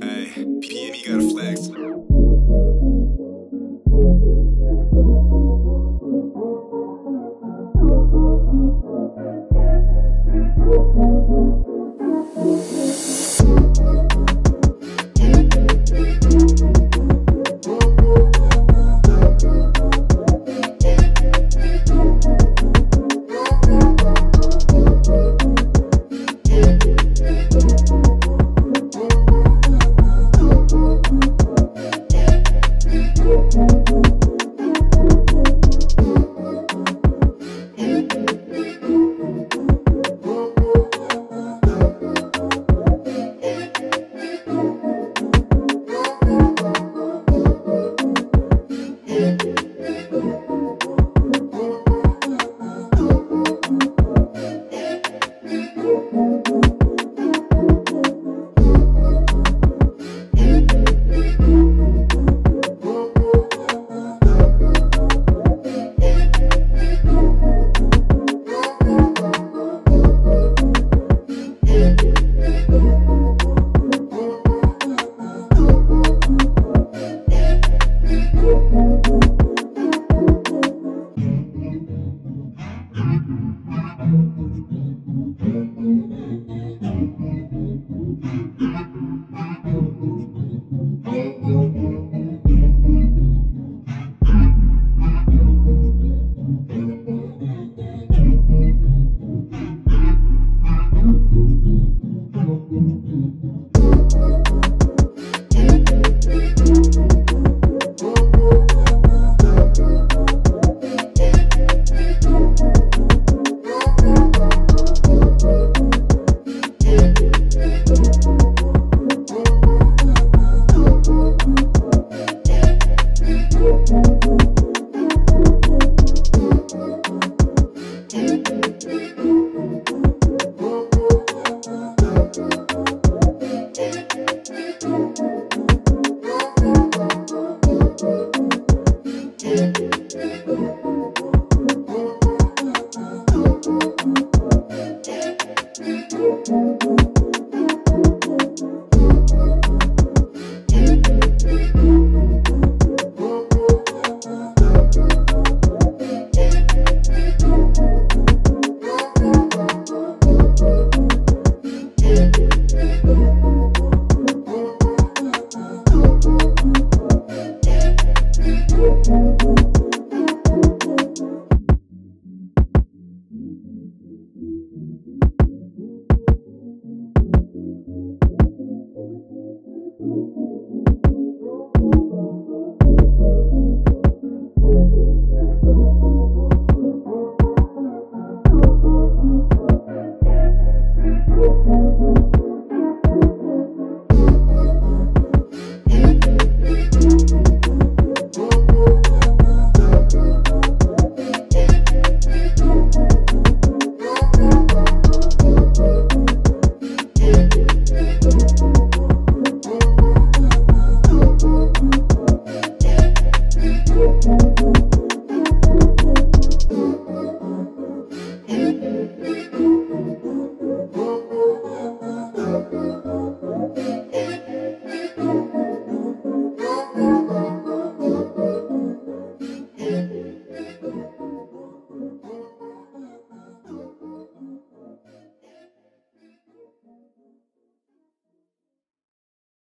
Hey, PME got a flex.